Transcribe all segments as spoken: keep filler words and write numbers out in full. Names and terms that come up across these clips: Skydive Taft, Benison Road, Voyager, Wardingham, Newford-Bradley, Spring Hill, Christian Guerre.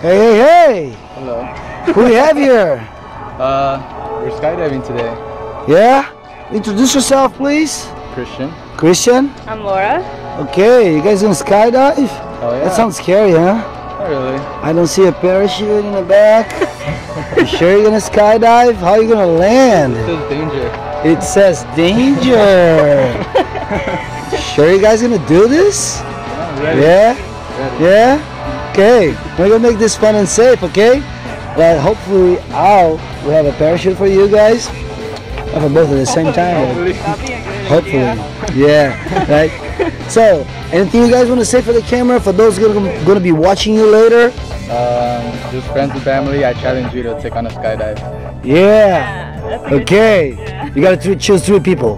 Hey, hey, hey! Hello. Who do you have here? Uh, we're skydiving today. Yeah? Introduce yourself, please. Christian. Christian? I'm Laura. Okay, you guys gonna skydive? Oh yeah. That sounds scary, huh? Not really. I don't see a parachute in the back. You sure you're gonna skydive? How are you gonna land? It says danger. It says danger. Sure you guys gonna do this? Yeah? Ready. Yeah? Ready. Yeah? Okay, we're gonna make this fun and safe, okay? Well, hopefully, I'll we have a parachute for you guys. Have them both at the same time. Hopefully, hopefully. Yeah, right? So, anything you guys want to say for the camera? For those who are gonna be watching you later? Um, just friends and family, I challenge you to take on a skydive. Yeah. Okay. You gotta choose three people.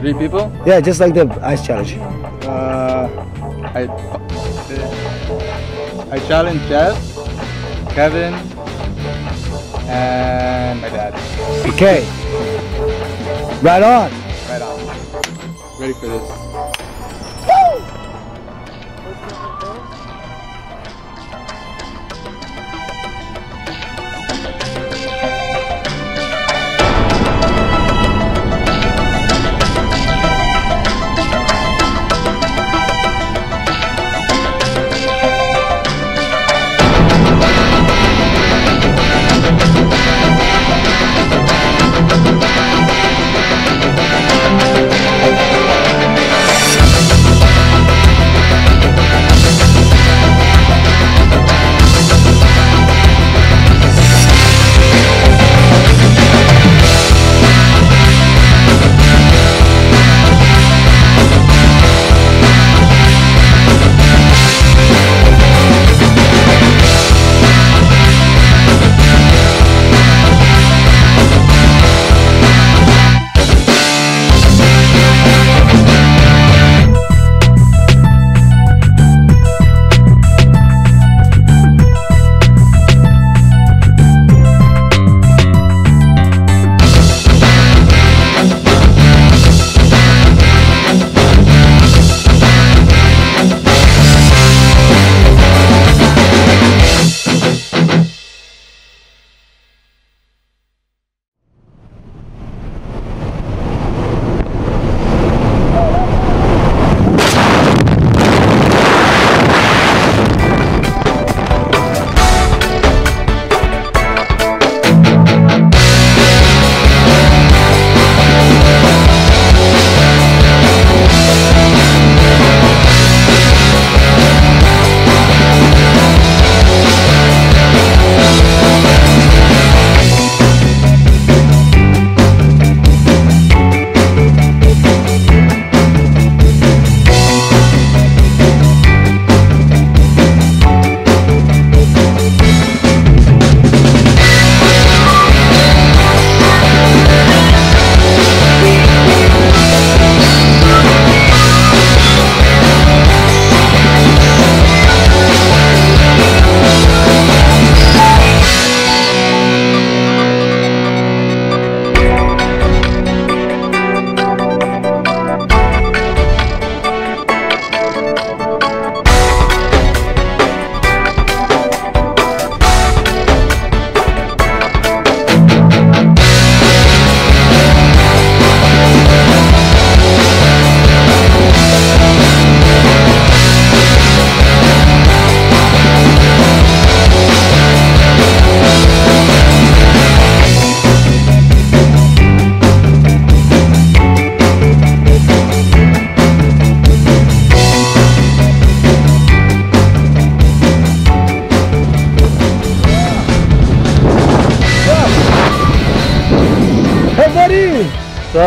Three people? Yeah, just like the ice challenge. Uh, I. I challenge Jeff, Kevin, and my dad. Okay. Right on. Right on. Ready for this. What's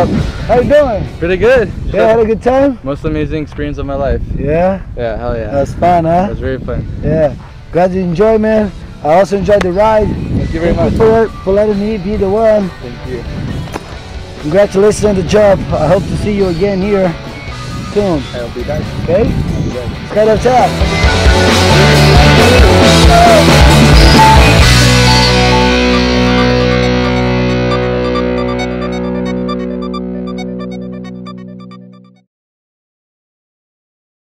up? How you doing? Pretty good. Yeah, had a good time? Most amazing experience of my life. Yeah? Yeah, hell yeah. That was fun, huh? That was very fun. Yeah. Glad you enjoyed, man. I also enjoyed the ride. Thank you very much. For, for letting me be the one. Thank you. Congratulations on the job. I hope to see you again here soon. I'll be back. Okay? I'll be back. Skydive Top.